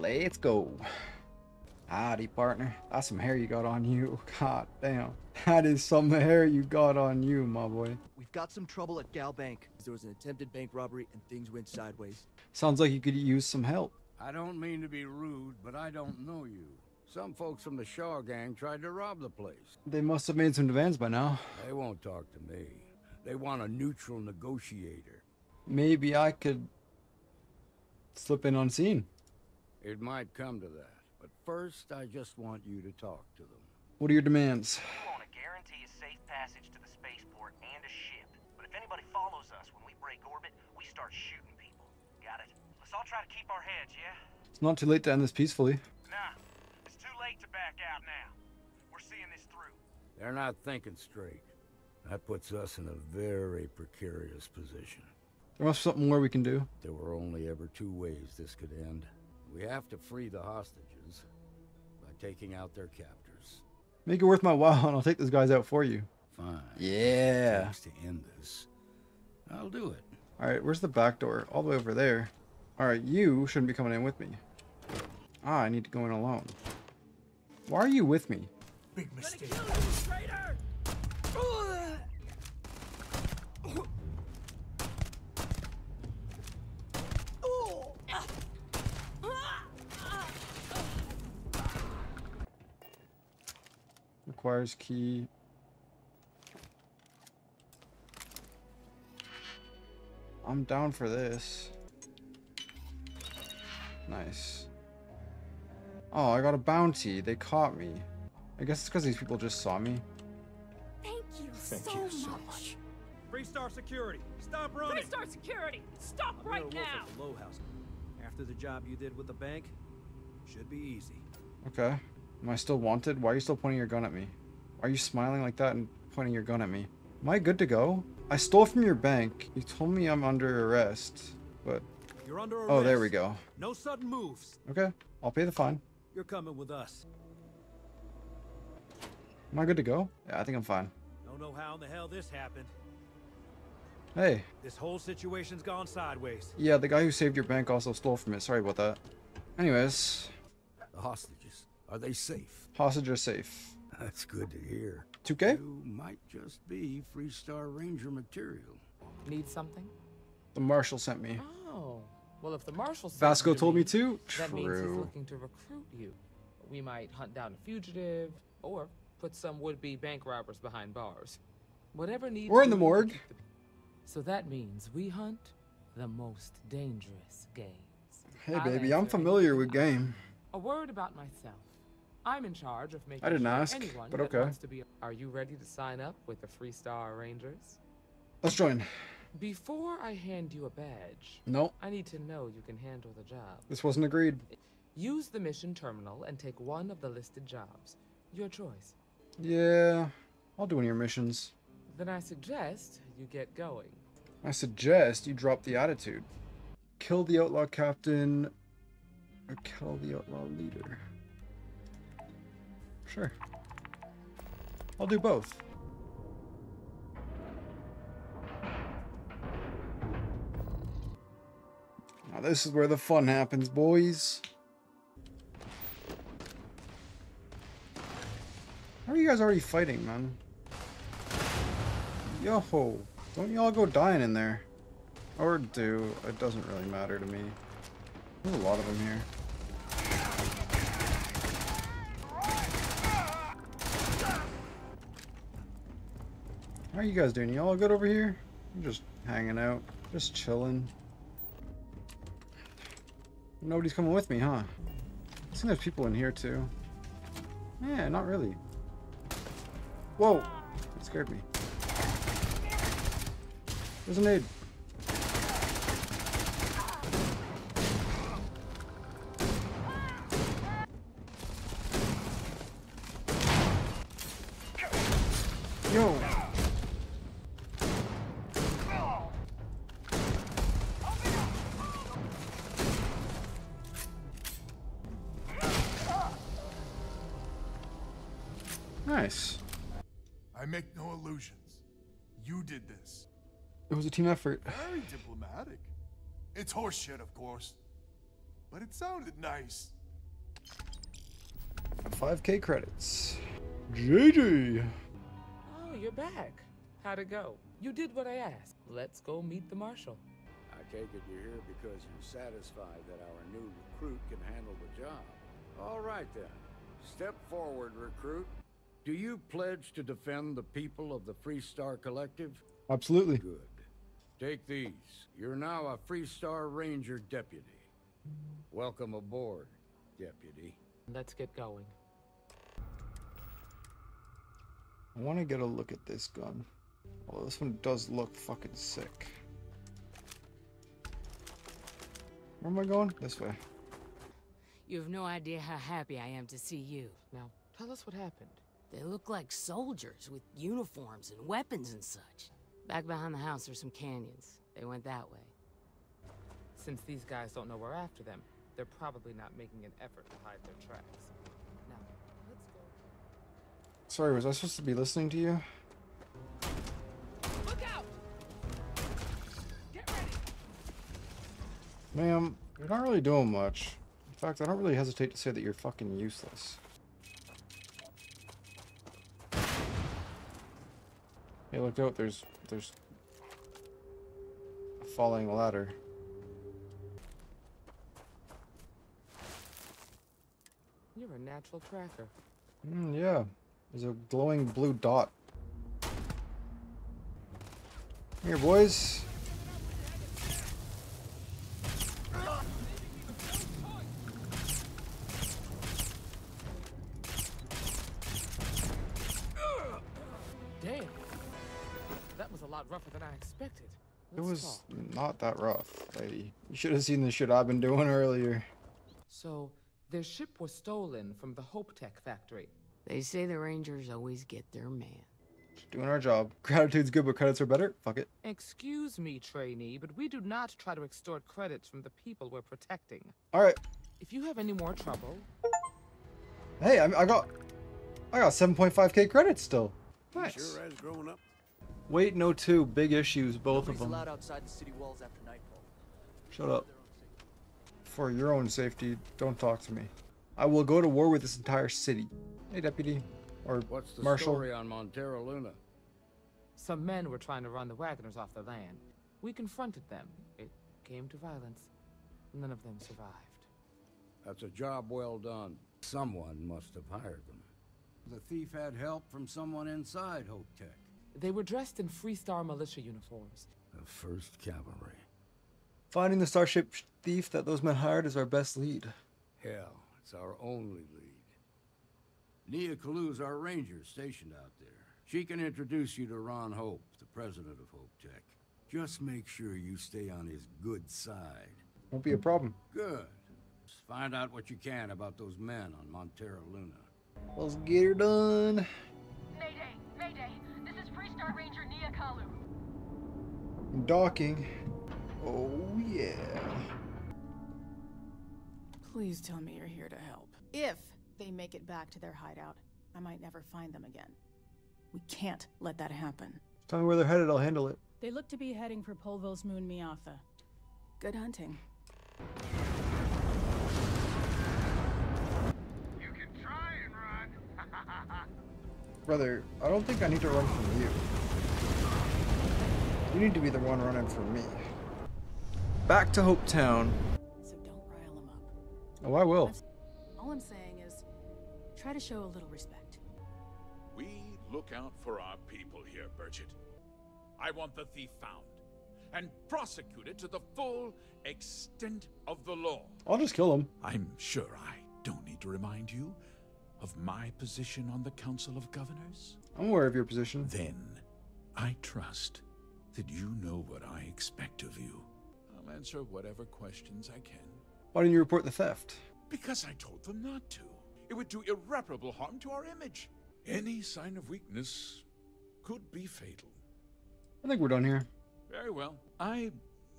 Let's go. Howdy, partner. That's some hair you got on you. God damn. That is some hair you got on you, my boy. We've got some trouble at Gal Bank. There was an attempted bank robbery and things went sideways. Sounds like you could use some help. I don't mean to be rude, but I don't know you. Some folks from the Shaw Gang tried to rob the place. They must have made some demands by now. They won't talk to me. They want a neutral negotiator. Maybe I could slip in unseen. It might come to that. But first, I just want you to talk to them. What are your demands? We want to guarantee a safe passage to the spaceport and a ship. But if anybody follows us when we break orbit, we start shooting people. Got it? Let's all try to keep our heads, yeah? It's not too late to end this peacefully. Nah, it's too late to back out now. We're seeing this through. They're not thinking straight. That puts us in a very precarious position. There must be something more we can do. There were only ever two ways this could end. We have to free the hostages by taking out their captors. Make it worth my while and I'll take those guys out for you. Fine. Yeah. Thanks to end this. I'll do it. Alright, where's the back door? All the way over there. Alright, you shouldn't be coming in with me. Ah, I need to go in alone. Why are you with me? Big mistake. Requires key. I'm down for this. Nice. Oh, I got a bounty. They caught me. I guess it's because these people just saw me. Thank you so much. Free Star Security, stop running! Free Star Security, stop right now! The low house. After the job you did with the bank, should be easy. Okay. Am I still wanted? Why are you still pointing your gun at me? Why are you smiling like that and pointing your gun at me? Am I good to go? I stole from your bank. You told me I'm under arrest, but... You're under arrest. Oh, there we go. No sudden moves. Okay, I'll pay the fine. You're coming with us. Am I good to go? Yeah, I think I'm fine. Don't know how in the hell this happened. Hey. This whole situation's gone sideways. Yeah, the guy who saved your bank also stole from it. Sorry about that. Anyways. The hostages. Are they safe? Hostages are safe. That's good to hear. 2K? You might just be Freestar Ranger material. Need something? The Marshal sent me. Oh. Well, if the Marshal sent Vasco told me to. True. That means he's looking to recruit you. We might hunt down a fugitive or put some would-be bank robbers behind bars. Whatever needs. Or in the morgue. So that means we hunt the most dangerous games. Hey, baby, I'm familiar with game. A word about myself. I'm in charge of making sure anyone that wants to be. Are you ready to sign up with the Freestar Rangers? Let's join. Before I hand you a badge, I need to know you can handle the job. This wasn't agreed. Use the mission terminal and take one of the listed jobs. Your choice. Yeah, I'll do one of your missions. Then I suggest you get going. I suggest you drop the attitude. Kill the outlaw captain or kill the outlaw leader. Sure. I'll do both. Now this is where the fun happens, boys. How are you guys already fighting, man? Yo ho. Don't y'all go dying in there. Or do. It doesn't really matter to me. There's a lot of them here. How are you guys doing? Y'all good over here? I'm just hanging out. Just chilling. Nobody's coming with me, huh? I think there's people in here too. Yeah, not really. Whoa! That scared me. There's a nade. Yo! Nice. I make no illusions. You did this. It was a team effort. Very diplomatic. It's horseshit, of course. but it sounded nice. 5K credits. GG. Oh, you're back. How'd it go? You did what I asked. Let's go meet the marshal. I take it you're here because you're satisfied that our new recruit can handle the job. All right then. Step forward, recruit. Do you pledge to defend the people of the Freestar Collective? Absolutely. Good. Take these. You're now a Freestar Ranger Deputy. Welcome aboard, Deputy. Let's get going. I want to get a look at this gun. Although this one does look fucking sick. Where am I going? This way. You have no idea how happy I am to see you. Now, tell us what happened. They look like soldiers with uniforms and weapons and such. Back behind the house are some canyons. They went that way. Since these guys don't know we're after them, they're probably not making an effort to hide their tracks. Now, let's go. Sorry, was I supposed to be listening to you? Look out! Get ready! Ma'am, you're not really doing much. In fact, I don't really hesitate to say that you're fucking useless. Hey, look out, there's a falling ladder. You're a natural tracker. Yeah. There's a glowing blue dot. Here, boys. Damn. That was a lot rougher than I expected. It was not that rough, lady. You should have seen the shit I've been doing earlier. So... their ship was stolen from the Hope Tech factory. They say the Rangers always get their man. Doing our job. Gratitude's good, but credits are better. Fuck it. Excuse me, trainee, but we do not try to extort credits from the people we're protecting. All right. If you have any more trouble. Hey, I got 7.5K credits still. Nice. Sure has grown up. Wait, no, two big issues, both of them. Outside the city walls after nightfall. Shut up. For your own safety, don't talk to me. I will go to war with this entire city. Hey, deputy, or what's the marshal? Story on Montera Luna? Some men were trying to run the Wagoners off the land. We confronted them. It came to violence. None of them survived. That's a job well done. Someone must have hired them. The thief had help from someone inside Hope Tech. They were dressed in Freestar militia uniforms. The First Cavalry. Finding the starship thief that those men hired is our best lead. Hell, it's our only lead. Nia Kalu's our ranger stationed out there. She can introduce you to Ron Hope, the president of Hope Tech. Just make sure you stay on his good side. Won't be a problem. Good. Just find out what you can about those men on Montera Luna. Let's get her done. Mayday, mayday. This is Freestar Ranger Nia Kalu. Docking. Oh, yeah. Please tell me you're here to help. If they make it back to their hideout, I might never find them again. We can't let that happen. Tell me where they're headed, I'll handle it. They look to be heading for Polvo's moon Miatha. Good hunting. You can try and run. Brother, I don't think I need to run from you. You need to be the one running from me. Back to Hope Town. So don't rile them up. Oh, I will. All I'm saying is try to show a little respect. We look out for our people here, Bridget. I want the thief found and prosecuted to the full extent of the law. I'll just kill him. I'm sure I don't need to remind you of my position on the Council of Governors. I'm aware of your position. Then I trust that you know what I expect of you. Answer whatever questions I can. Why didn't you report the theft? Because I told them not to. It would do irreparable harm to our image. Any sign of weakness could be fatal. I think we're done here. Very well. I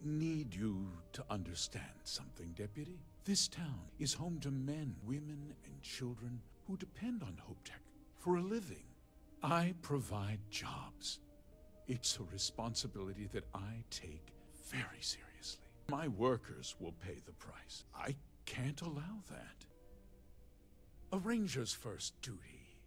need you to understand something, Deputy. This town is home to men, women, and children who depend on Hope Tech for a living. I provide jobs. It's a responsibility that I take very seriously. My workers will pay the price. I Can't allow that. A ranger's first duty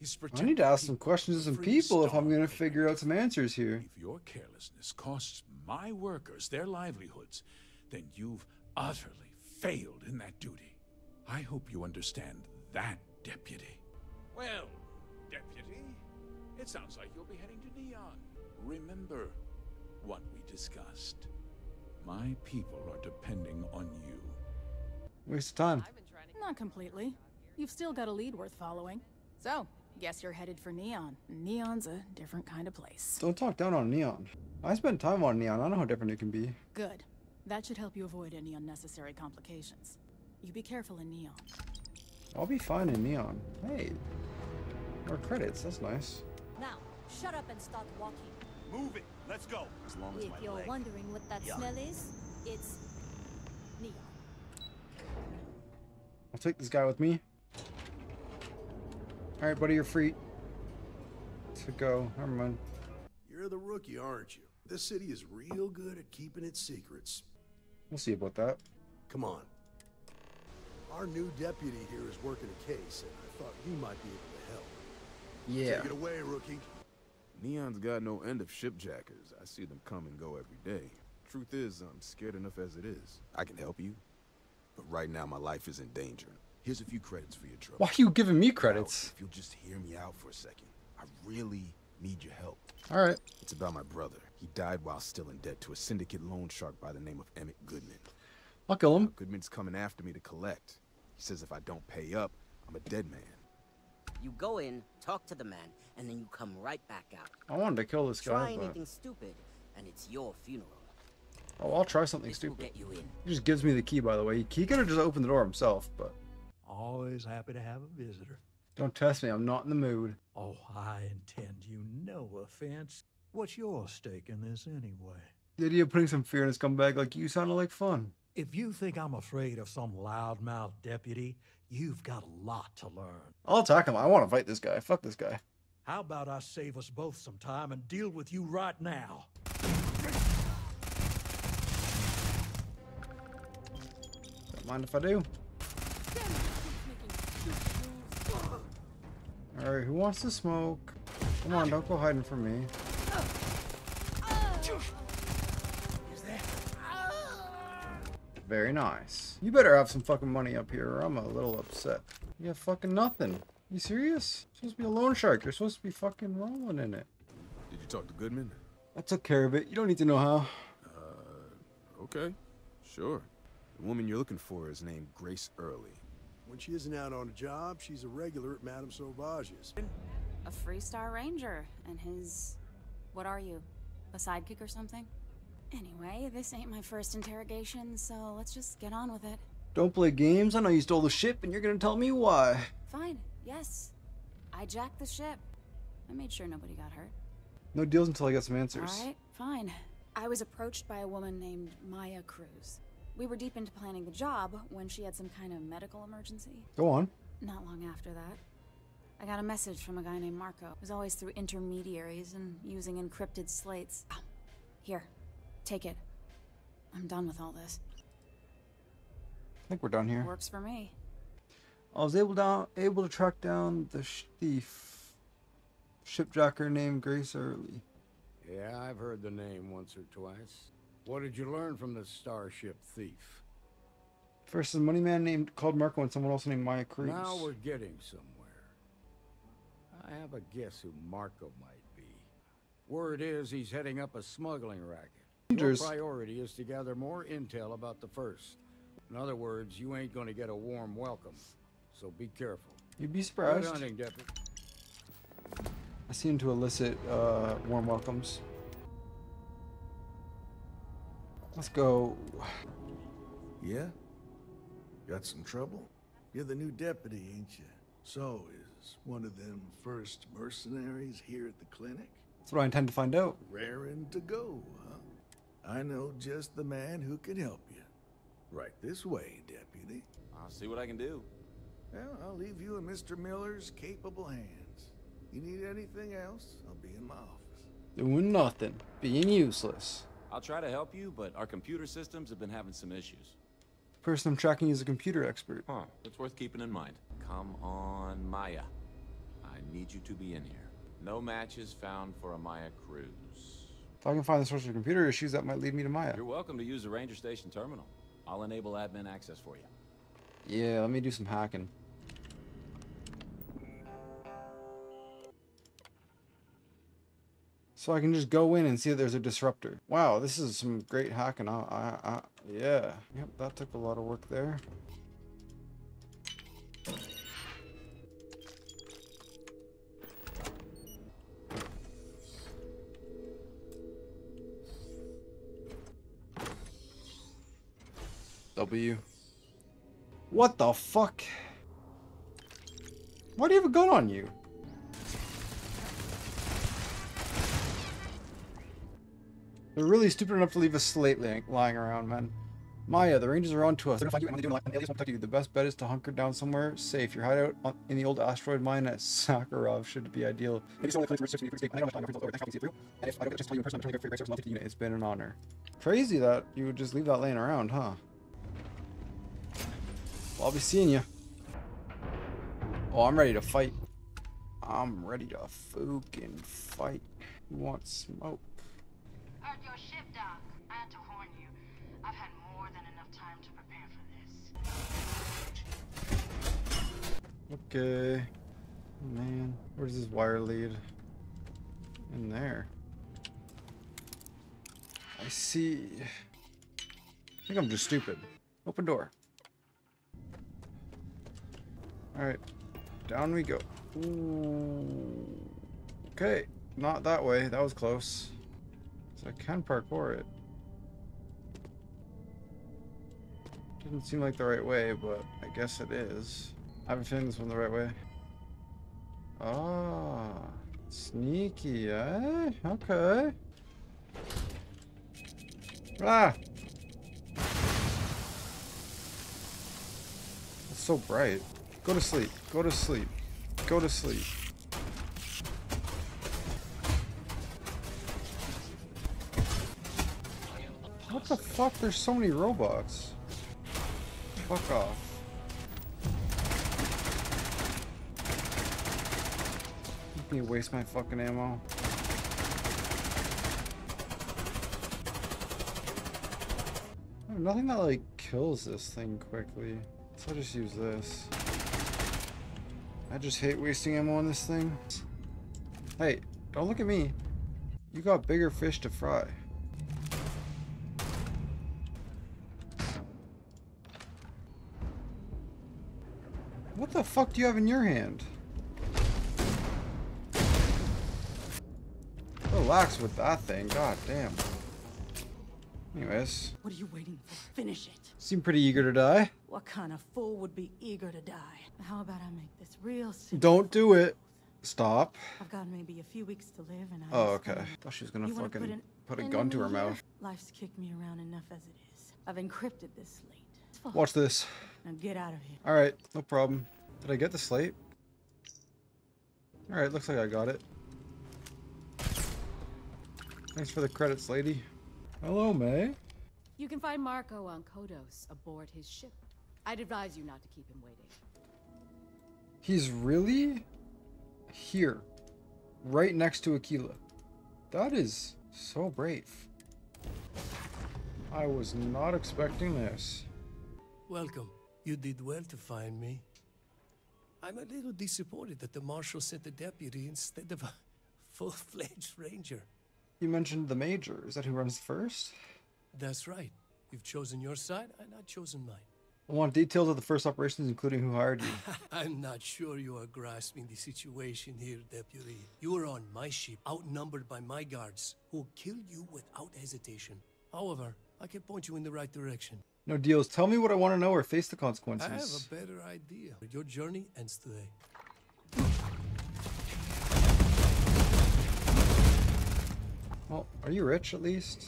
is protect. I need to ask some questions and people if I'm going to figure out some answers here. If your carelessness costs my workers their livelihoods, then you've utterly failed in that duty. I hope you understand that, Deputy. Well, Deputy, it sounds like you'll be heading to Neon. Remember what we discussed. My people are depending on you. Waste of time. Not completely. You've still got a lead worth following. So, guess you're headed for Neon. Neon's a different kind of place. Don't talk down on Neon. I spent time on Neon. I know how different it can be. Good. That should help you avoid any unnecessary complications. You be careful in Neon. I'll be fine in Neon. Hey. More credits. That's nice. Now, shut up and start walking. Move it. Let's go. As long as if my you're leg. Wondering what that smell is, it's Neon. I'll take this guy with me. All right, buddy, you're free to go. Never mind. You're the rookie, aren't you? This city is real good at keeping its secrets. We'll see about that. Come on. Our new deputy here is working a case, and I thought you might be able to help. Yeah. Take it away, rookie. Neon's got no end of shipjackers. I see them come and go every day. Truth is, I'm scared enough as it is. I can help you, but right now my life is in danger. Here's a few credits for your trouble. Why are you giving me credits? Now, if you'll just hear me out for a second, I really need your help. All right. It's about my brother. He died while still in debt to a syndicate loan shark by the name of Emmett Goodman. I'll kill him. Now, Goodman's coming after me to collect. He says if I don't pay up, I'm a dead man. You go in, talk to the man, and then you come right back out. I wanted to kill this guy. Try anything stupid, and it's your funeral. Oh, I'll try something stupid. Get you in. He just gives me the key, by the way. He could have just opened the door himself, but... Always happy to have a visitor. Don't test me. I'm not in the mood. Oh, I intend you no offense. What's your stake in this anyway? The idea of putting some fear in his comeback like you sounded like fun. If you think I'm afraid of some loudmouth deputy, you've got a lot to learn. I'll attack him. I want to fight this guy. Fuck this guy. How about I save us both some time and deal with you right now? Don't mind if I do. Alright, who wants to smoke? Come on, don't go hiding from me. Very nice. You better have some fucking money up here or I'm a little upset. You have fucking nothing. You serious? You're supposed to be a loan shark. You're supposed to be fucking rolling in it. Did you talk to Goodman? I took care of it. You don't need to know how. Okay. Sure. The woman you're looking for is named Grace Early. When she isn't out on a job, she's a regular at Madame Sauvage's. A Freestar Ranger and his... What are you? A sidekick or something? Anyway, this ain't my first interrogation, so let's just get on with it. Don't play games. I know you stole the ship, and you're gonna tell me why. Fine. Yes. I jacked the ship. I made sure nobody got hurt. No deals until I get some answers. All right, fine. I was approached by a woman named Maya Cruz. We were deep into planning the job when she had some kind of medical emergency. Go on. Not long after that, I got a message from a guy named Marco. It was always through intermediaries and using encrypted slates. Oh, here. Take it. I'm done with all this. I think we're done here. Works for me. I was able to track down the thief, shipjacker named Grace Early. Yeah, I've heard the name once or twice. What did you learn from the starship thief? First, the money man called Marco and someone else named Maya Cruz. Now we're getting somewhere. I have a guess who Marco might be. Word is he's heading up a smuggling racket. Your priority is to gather more intel about the first. In other words, you ain't gonna get a warm welcome, so be careful. You'd be surprised. Hunting, I seem to elicit warm welcomes. Let's go. Yeah? Got some trouble? You're the new deputy, ain't you? So, is one of them first mercenaries here at the clinic? That's what I intend to find out. Raring to go, huh? I know just the man who can help you. Right this way, Deputy. I'll see what I can do. Well, I'll leave you in Mr. Miller's capable hands. You need anything else, I'll be in my office. Doing nothing. Being useless. I'll try to help you, but our computer systems have been having some issues. person I'm tracking is a computer expert. Huh, that's worth keeping in mind. Come on, Maya. I need you to be in here. No matches found for a Maya Cruz. If I can find the source of computer issues, that might lead me to Maya. You're welcome to use the Ranger Station terminal. I'll enable admin access for you. Yeah, let me do some hacking. So I can just go in and see that there's a disruptor. Wow, this is some great hacking. Yeah. Yep, that took a lot of work there. W. What the fuck? Why do you have a gun on you? They're really stupid enough to leave a slate lying around, man. Maya, the Rangers are on to us. They're gonna find you and they're doing an alias protect you. The best bet is to hunker down somewhere safe. Your hideout in the old asteroid mine at Sakharov should be ideal. Maybe someone claims research to be pretty I don't have time to over. Thanks for seeing through. And if I don't just tell you in person, I'm trying to go for your back unit. It's been an honor. Crazy that you would just leave that laying around, huh? Well, I'll be seeing you. Oh, I'm ready to fight. I'm ready to fucking fight. Who wants smoke? Heard your ship, Doc. I had to warn you. I've had more than enough time to prepare for this. Okay. Oh, man. Where does this wire lead? In there. I see. I think I'm just stupid. Open door. Alright. Down we go. Ooh. Okay. Not that way. That was close. I can parkour it. Didn't seem like the right way, but I guess it is. I haven't found this one the right way. Ah, sneaky, eh? Okay. Ah! It's so bright. Go to sleep. Go to sleep. Go to sleep. What the fuck? There's so many robots. Fuck off. Let me waste my fucking ammo. Oh, nothing that like kills this thing quickly. So I'll just use this. I just hate wasting ammo on this thing. Hey, don't look at me. You got bigger fish to fry. What the fuck do you have in your hand? Relax with that thing, god damn. Anyways. What are you waiting for? Finish it. Seem pretty eager to die. What kind of fool would be eager to die? How about I make this real simple? Don't do it. Stop. I've got maybe a few weeks to live and I okay. I thought she was gonna fucking put a gun to her mouth. Life's kicked me around enough as it is. I've encrypted this slate. Watch this. Now get out of here. Alright, no problem. Did I get the slate? Alright, looks like I got it. Thanks for the credits, lady. Hello, May. You can find Marco on Kodos aboard his ship. I'd advise you not to keep him waiting. He's really here. Right next to Akila. That is so brave. I was not expecting this. Welcome. You did well to find me. I'm a little disappointed that the Marshal sent a deputy instead of a full-fledged ranger. You mentioned the Major. Is that who runs first? That's right. You've chosen your side, and I've chosen mine. I want details of the first operations, including who hired you. I'm not sure you are grasping the situation here, Deputy. You were on my ship, outnumbered by my guards, who killed you without hesitation. However, I can point you in the right direction. No deals. Tell me what I want to know or face the consequences. I have a better idea. Your journey ends today. Well, are you rich at least?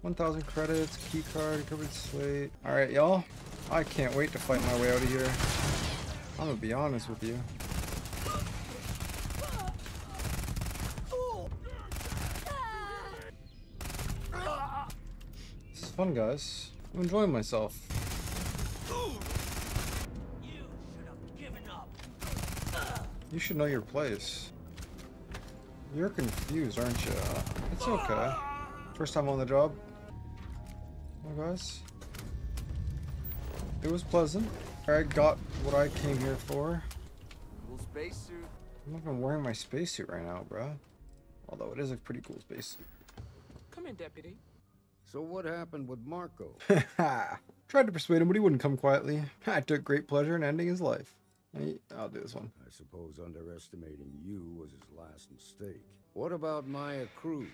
1,000 credits, key card, covered slate. All right, y'all. I can't wait to fight my way out of here. I'm going to be honest with you. This is fun, guys. I'm enjoying myself. You should know your place. You're confused, aren't you? It's okay. First time on the job. Well, guys, it was pleasant. I got what I came here for. Cool spacesuit. I'm not even wearing my spacesuit right now, bro. Although it is a pretty cool spacesuit. Come in, Deputy. So what happened with Marco? Tried to persuade him, but he wouldn't come quietly. I took great pleasure in ending his life. I'll do this one. I suppose underestimating you was his last mistake. What about Maya Cruz?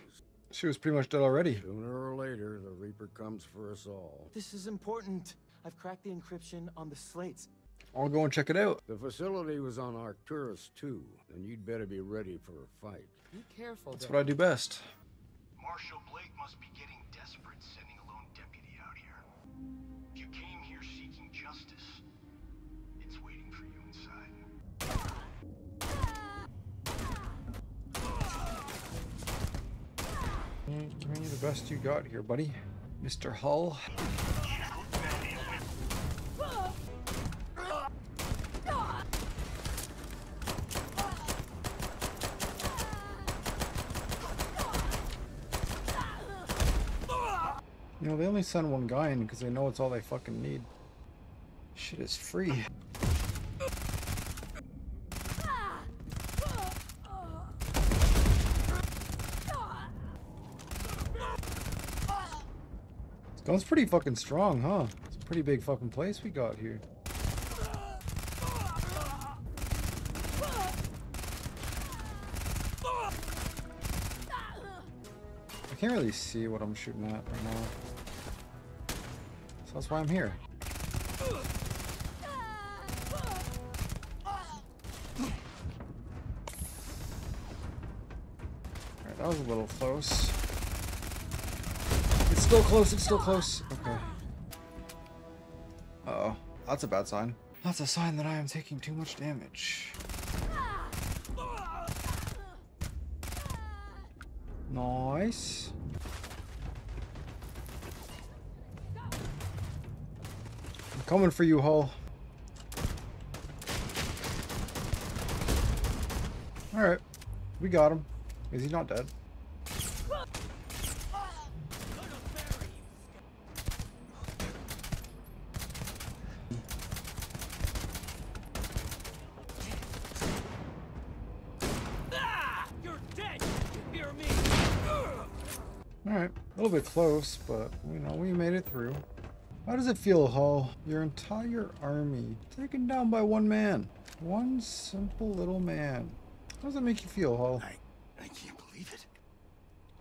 She was pretty much dead already. Sooner or later, the Reaper comes for us all. This is important. I've cracked the encryption on the slates. I'll go and check it out. The facility was on Arcturus too, and you'd better be ready for a fight. Be careful. That's what I do best. Marshal Blake must be getting desperate sending a lone deputy out here. If you came here seeking justice, it's waiting for you inside. Give me the best you got here, buddy. Mr. Hull. You know, they only send one guy in because they know it's all they fucking need. Shit is free. This gun's pretty fucking strong, huh? It's a pretty big fucking place we got here. I can't really see what I'm shooting at right now. So that's why I'm here. Alright, that was a little close. It's still close, it's still close. Okay. Uh-oh. That's a bad sign. That's a sign that I am taking too much damage. Nice. Coming for you, Hull. All right, we got him. Is he not dead? You're dead. You hear me? All right, a little bit close, but you know we made it through. How does it feel, Hull? Your entire army taken down by one man. One simple little man. How does it make you feel, Hull? I can't believe it.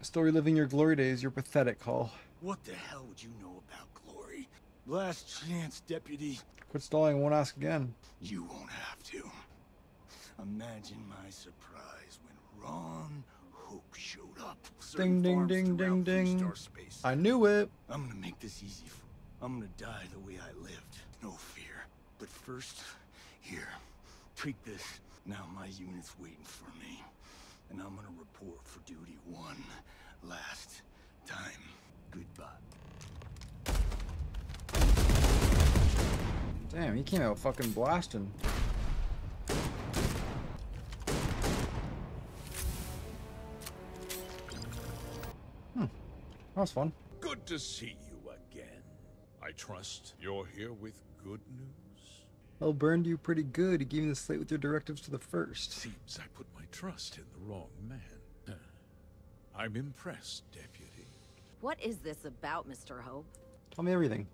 Still reliving your glory days, you're pathetic, Hull. What the hell would you know about glory? Last chance, Deputy. Quit stalling, I won't ask again. You won't have to. Imagine my surprise when Ron Hope showed up. Ding, ding, ding, ding, ding. I knew it. I'm gonna make this easy for you. I'm gonna die the way I lived. No fear. But first, here, take this. Now my unit's waiting for me. And I'm gonna report for duty one last time. Goodbye. Damn, he came out fucking blasting. That was fun. Good to see you. I trust you're here with good news? Well, burned you pretty good. He gave me the slate with your directives to the first. Seems I put my trust in the wrong man. I'm impressed, Deputy. What is this about, Mr. Hope? Tell me everything.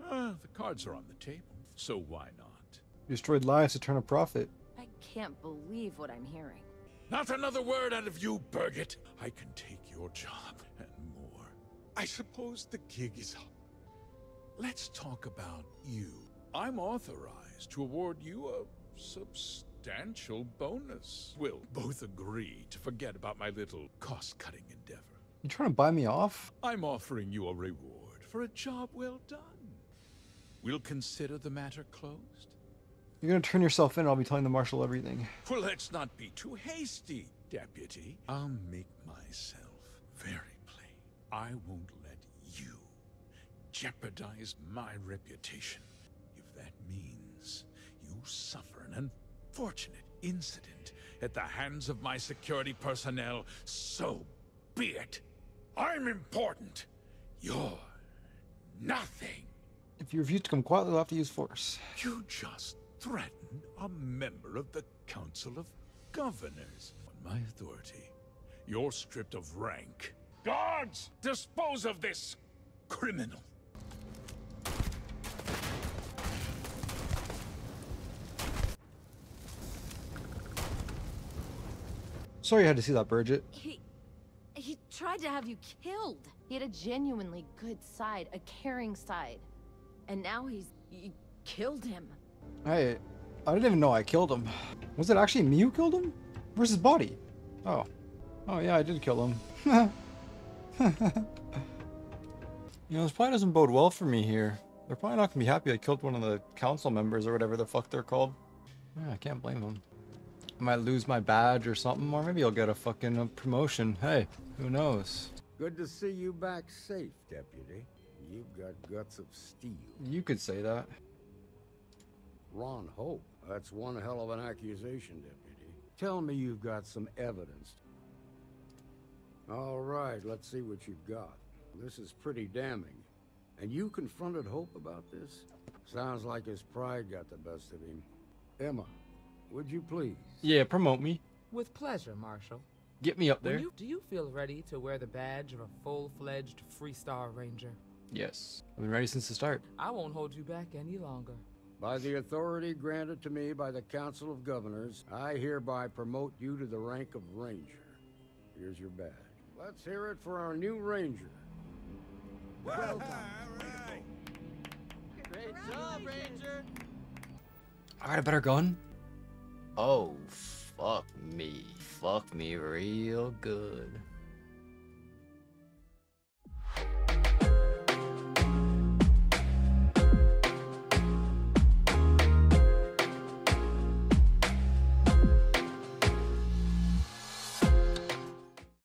The cards are on the table, so why not? You destroyed Laius to turn a profit. I can't believe what I'm hearing. Not another word out of you, Birgit. I can take your job and more. I suppose the gig is up. Let's talk about you. I'm authorized to award you a substantial bonus. We'll both agree to forget about my little cost-cutting endeavor. You trying to buy me off? I'm offering you a reward for a job well done. We'll consider the matter closed. You're gonna turn yourself in, I'll be telling the Marshal everything. Well, let's not be too hasty, Deputy. I'll make myself very plain. I won't let you jeopardize my reputation if that means you suffer an unfortunate incident at the hands of my security personnel, so be it. I'm important. You're nothing. If you refuse to come quietly, we'll have to use force. You just threatened a member of the Council of Governors. On my authority, you're stripped of rank. Guards, dispose of this criminal. Sorry you had to see that, Bridget. He tried to have you killed. He had a genuinely good side, a caring side. And now you killed him. I didn't even know I killed him. Was it actually me who killed him? Where's his body? Oh yeah, I did kill him. You know, this probably doesn't bode well for me here. They're probably not gonna be happy I killed one of the council members or whatever the fuck they're called. Yeah, I can't blame them. I might lose my badge or something, or maybe I'll get a fucking promotion. Hey, who knows? Good to see you back safe, Deputy. You've got guts of steel. You could say that. Ron Hope, that's one hell of an accusation, Deputy. Tell me you've got some evidence. All right, let's see what you've got. This is pretty damning. And you confronted Hope about this? Sounds like his pride got the best of him. Emma, would you please? Yeah, promote me. With pleasure, Marshal. Get me up there. Do you feel ready to wear the badge of a full-fledged Freestar Ranger? Yes. I've been ready since the start. I won't hold you back any longer. By the authority granted to me by the Council of Governors, I hereby promote you to the rank of Ranger. Here's your badge. Let's hear it for our new Ranger. Welcome. Right. Great job, Ranger. I got a better gun. Oh, fuck me real good.